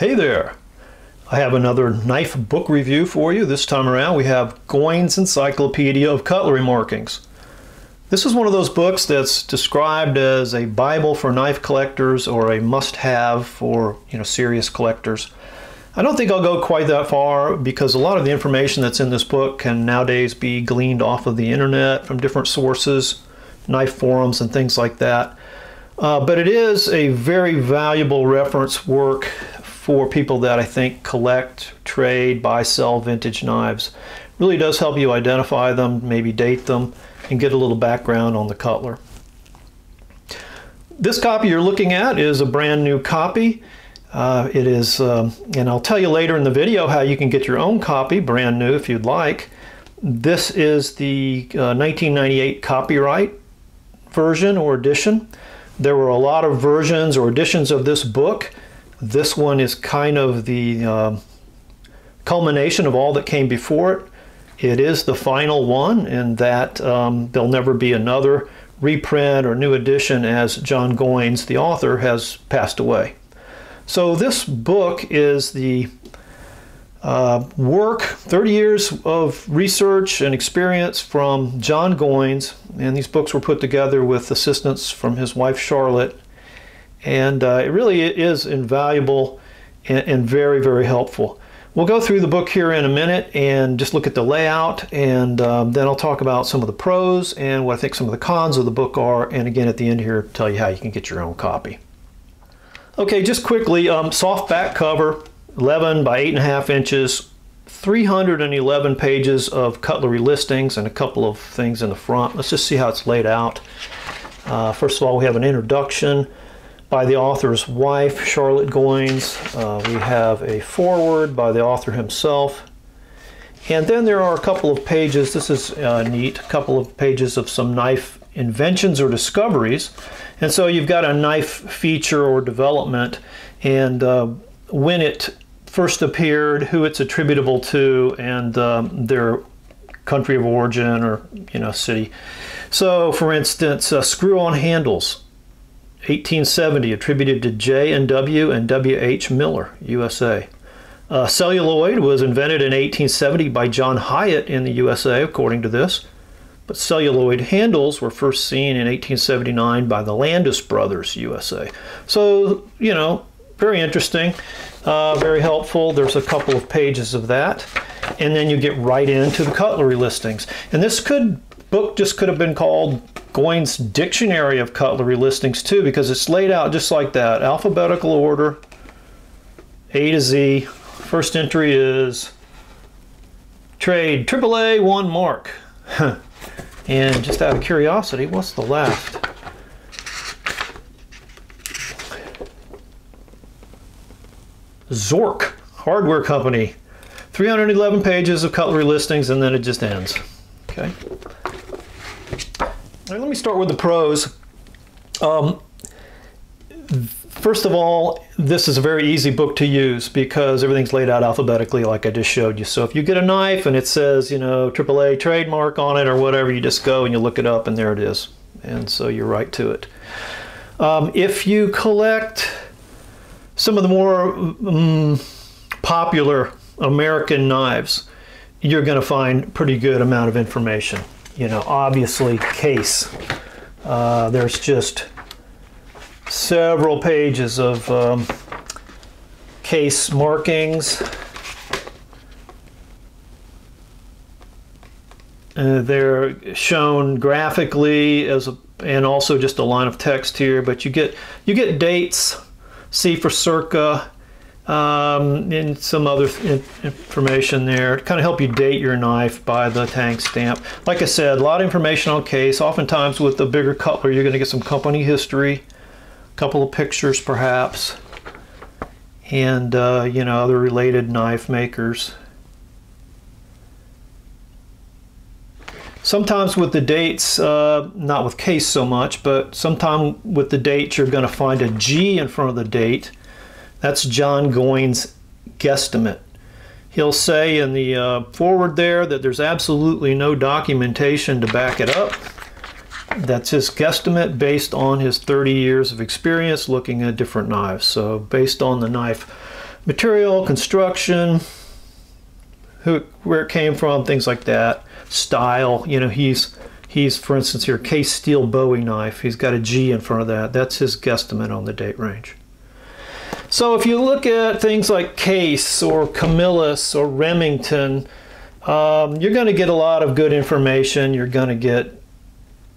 Hey there! I have another knife book review for you. This time around we have Goins' Encyclopedia of Cutlery Markings. This is one of those books that's described as a Bible for knife collectors or a must-have for serious collectors. I don't think I'll go quite that far because a lot of the information that's in this book can nowadays be gleaned off of the internet from different sources, knife forums and things like that. But it is a very valuable reference work for people that I think collect, trade, buy, sell vintage knives. It really does help you identify them, maybe date them, and get a little background on the cutler. This copy you're looking at is a brand new copy. It is, and I'll tell you later in the video how you can get your own copy, brand new if you'd like. This is the 1998 copyright version or edition. There were a lot of versions or editions of this book. This one is kind of the culmination of all that came before it. It is the final one in that there'll never be another reprint or new edition as John Goins, the author, has passed away. So this book is the work, 30 years of research and experience from John Goins, and these books were put together with assistance from his wife Charlotte, and it really is invaluable and very, very helpful. We'll go through the book here in a minute and just look at the layout, and then I'll talk about some of the pros and what I think some of the cons of the book are, and again at the end here tell you how you can get your own copy. Okay, just quickly, softback cover, 11 by 8.5 inches, 311 pages of cutlery listings and a couple of things in the front. Let's just see how it's laid out. First of all, we have an introduction by the author's wife, Charlotte Goins. We have a foreword by the author himself. And then there are a couple of pages, this is neat, a couple of pages of some knife inventions or discoveries. And so you've got a knife feature or development, and when it first appeared, who it's attributable to, and their country of origin or city. So for instance, screw-on handles, 1870, attributed to J and W.H. Miller, USA. Celluloid was invented in 1870 by John Hyatt in the USA, according to this. But celluloid handles were first seen in 1879 by the Landis brothers, USA. So, very interesting, very helpful. There's a couple of pages of that. And then you get right into the cutlery listings. And this book just could have been called Goins' Dictionary of Cutlery Listings too, because it's laid out just like that. Alphabetical order, A to Z. First entry is trade, AAA, 1 mark. And just out of curiosity, what's the last? Zork Hardware Company. 311 pages of cutlery listings, and then it just ends. Okay. Now let me start with the pros. First of all, this is a very easy book to use because everything's laid out alphabetically like I just showed you. So if you get a knife and it says, AAA trademark on it or whatever, you just go and you look it up and there it is. And so you're right to it. If you collect some of the more popular American knives, you're going to find pretty good amount of information. Obviously Case. There's just several pages of Case markings. They're shown graphically as and also just a line of text here, but you get dates, C for circa, and some other information there to kind of help you date your knife by the tang stamp. Like I said, a lot of information on Case. Oftentimes with a bigger cutler, you're going to get some company history, couple of pictures perhaps, and other related knife makers. Sometimes with the dates, not with Case so much, but sometimes with the dates you're going to find a G in front of the date. That's John Goins' guesstimate. He'll say in the foreword there that there's absolutely no documentation to back it up. That's his guesstimate based on his 30 years of experience looking at different knives. So based on the knife material, construction, where it came from, things like that. Style, you know, he's for instance here, Case steel Bowie knife. He's got a G in front of that. That's his guesstimate on the date range. So if you look at things like Case or Camillus or Remington, you're going to get a lot of good information. You're going to get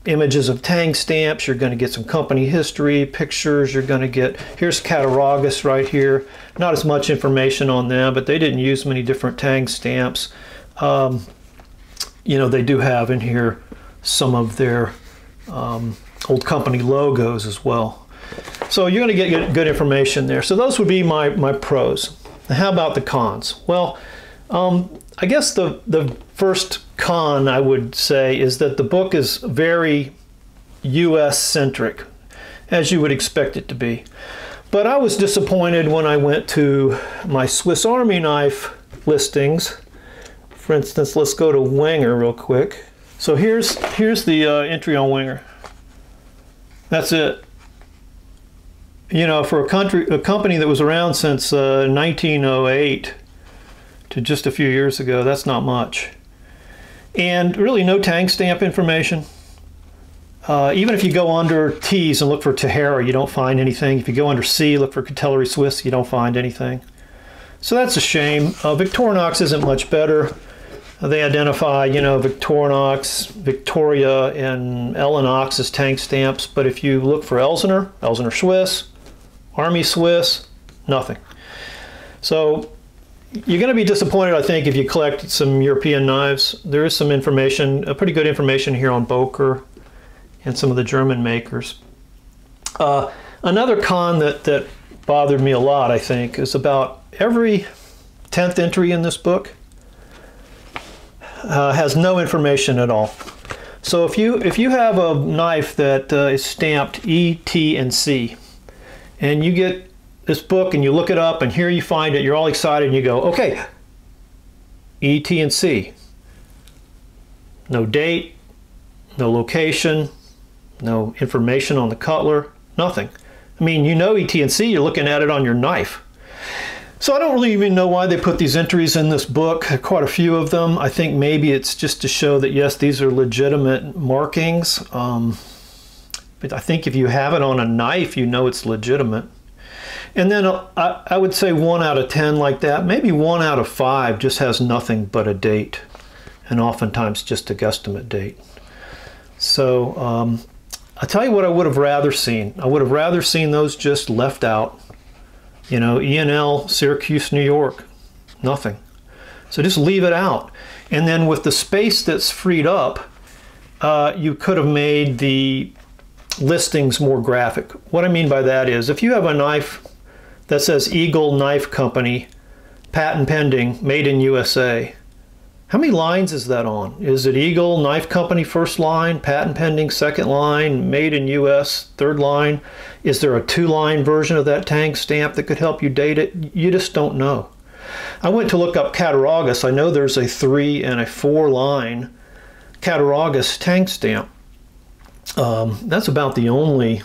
images of tang stamps. You're going to get some company history, pictures. You're going to get, here's Cattaraugus right here. Not as much information on them, but they didn't use many different tang stamps. You know, they do have in here some of their old company logos as well. So you're going to get good information there. So those would be my pros. Now, how about the cons? Well, I guess the first con I would say is that the book is very U.S.-centric, as you would expect it to be. But I was disappointed when I went to my Swiss Army knife listings. For instance, let's go to Wenger real quick. So here's the entry on Wenger. That's it. You know, for a company that was around since 1908 to just a few years ago, that's not much. And really no tang stamp information. Even if you go under T's and look for Tahara, you don't find anything. If you go under C, look for Cutlery Swiss, you don't find anything. So that's a shame. Victorinox isn't much better. They identify, you know, Victorinox, Victoria, and Ellenox as tang stamps. But if you look for Elsener, Elsener Swiss, Army Swiss, nothing. So you're going to be disappointed, I think, if you collect some European knives. There is some information, pretty good information here on Boker and some of the German makers. Another con that bothered me a lot, I think, is about every 10th entry in this book has no information at all. So if you have a knife that is stamped E, T, and C, and you get this book and you look it up and here you find it, you're all excited and you go, okay, E, T, and C. No date, no location, no information on the cutler, nothing. I mean, you know E, T, and C, you're looking at it on your knife. So I don't really even know why they put these entries in this book, quite a few of them. I think maybe it's just to show that, yes, these are legitimate markings. But I think if you have it on a knife, you know it's legitimate. And then I would say 1 out of 10 like that, maybe 1 out of 5 just has nothing but a date, and oftentimes just a guesstimate date. So I'll tell you what I would have rather seen. I would have rather seen those just left out. You know, E&L, Syracuse, New York, nothing. So just leave it out. And then with the space that's freed up, you could have made the listings more graphic. What I mean by that is, if you have a knife that says Eagle Knife Company, patent pending, made in USA, how many lines is that on? Is it Eagle Knife Company first line, patent pending second line, made in US third line? Is there a 2-line version of that tang stamp that could help you date it? You just don't know. I went to look up Cattaraugus. I know there's a 3- and a 4-line Cattaraugus tang stamp. That's about the only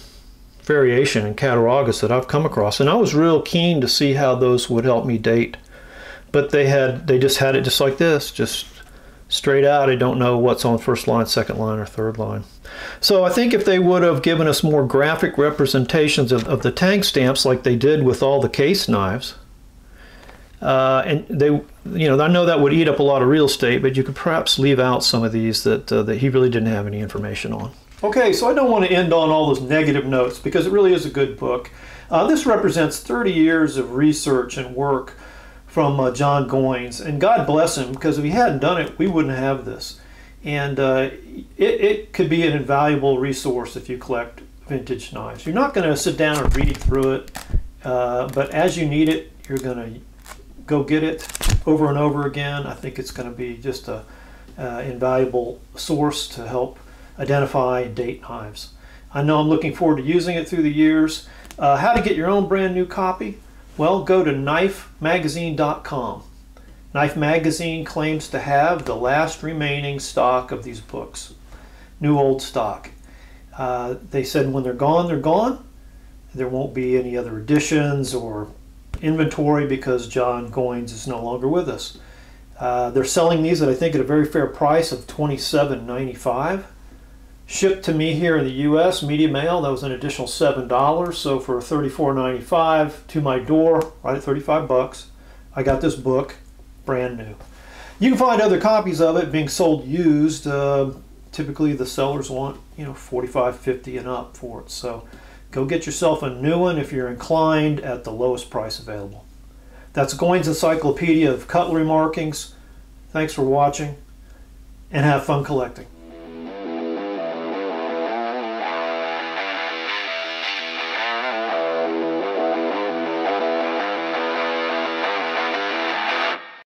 variation in Cattaraugus that I've come across, and I was real keen to see how those would help me date, but they just had it just like this, just straight out. I don't know what's on first line, second line, or third line. So I think if they would have given us more graphic representations of the tang stamps like they did with all the Case knives, and they, you know, I know that would eat up a lot of real estate, but you could perhaps leave out some of these that he really didn't have any information on. Okay, so I don't want to end on all those negative notes because it really is a good book. This represents 30 years of research and work from John Goins, and God bless him, because if he hadn't done it, we wouldn't have this. And it could be an invaluable resource if you collect vintage knives. You're not going to sit down and read through it, but as you need it, you're going to go get it over and over again. I think it's going to be just a invaluable source to help identify and date knives. I know I'm looking forward to using it through the years. How to get your own brand new copy? Well, go to knifemagazine.com. Knife Magazine claims to have the last remaining stock of these books, new old stock. They said when they're gone, they're gone. There won't be any other editions or inventory because John Goins is no longer with us. They're selling these at, I think, at a very fair price of $27.95. Shipped to me here in the U.S., media mail, that was an additional $7. So for $34.95 to my door, right at 35 bucks, I got this book brand new. You can find other copies of it being sold used. Typically the sellers want, you know, $45, $50 and up for it. So go get yourself a new one if you're inclined at the lowest price available. That's Goins' Encyclopedia of Cutlery Markings. Thanks for watching, and have fun collecting.